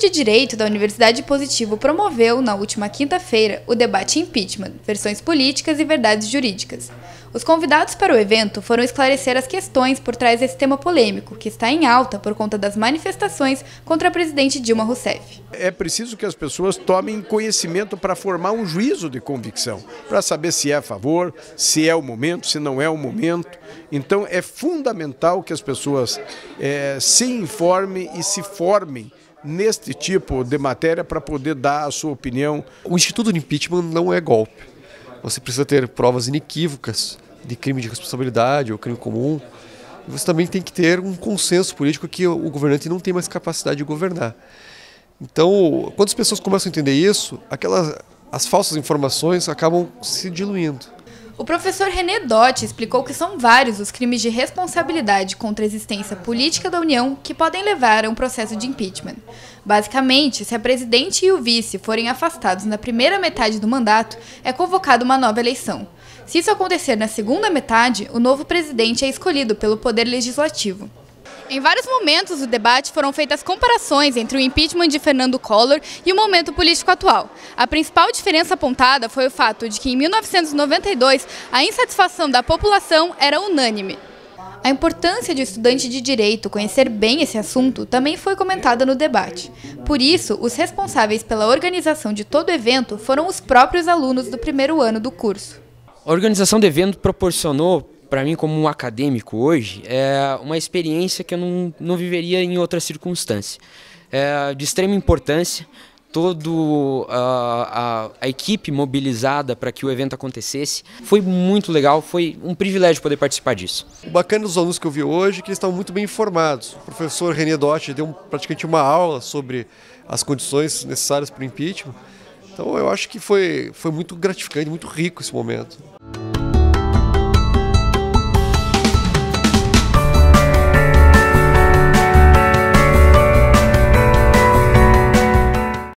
de Direito da Universidade Positivo promoveu, na última quinta-feira, o debate Impeachment, versões políticas e verdades jurídicas. Os convidados para o evento foram esclarecer as questões por trás desse tema polêmico, que está em alta por conta das manifestações contra a presidente Dilma Rousseff. É preciso que as pessoas tomem conhecimento para formar um juízo de convicção, para saber se é a favor, se é o momento, se não é o momento. Então é fundamental que as pessoas se informem e se formem neste tipo de matéria para poder dar a sua opinião. O Instituto de Impeachment não é golpe. Você precisa ter provas inequívocas de crime de responsabilidade ou crime comum. Você também tem que ter um consenso político que o governante não tem mais capacidade de governar. Então, quando as pessoas começam a entender isso, as falsas informações acabam se diluindo. O professor René Dotti explicou que são vários os crimes de responsabilidade contra a existência política da União que podem levar a um processo de impeachment. Basicamente, se a presidente e o vice forem afastados na primeira metade do mandato, é convocada uma nova eleição. Se isso acontecer na segunda metade, o novo presidente é escolhido pelo Poder Legislativo. Em vários momentos do debate foram feitas comparações entre o impeachment de Fernando Collor e o momento político atual. A principal diferença apontada foi o fato de que, em 1992, a insatisfação da população era unânime. A importância de o estudante de direito conhecer bem esse assunto também foi comentada no debate. Por isso, os responsáveis pela organização de todo o evento foram os próprios alunos do primeiro ano do curso. A organização do evento proporcionou, para mim, como um acadêmico hoje, é uma experiência que eu não viveria em outra circunstância. É de extrema importância, toda a equipe mobilizada para que o evento acontecesse. Foi muito legal, foi um privilégio poder participar disso. O bacana dos alunos que eu vi hoje é que eles estavam muito bem informados. O professor René Dotti deu praticamente uma aula sobre as condições necessárias para o impeachment. Então eu acho que foi muito gratificante, muito rico esse momento.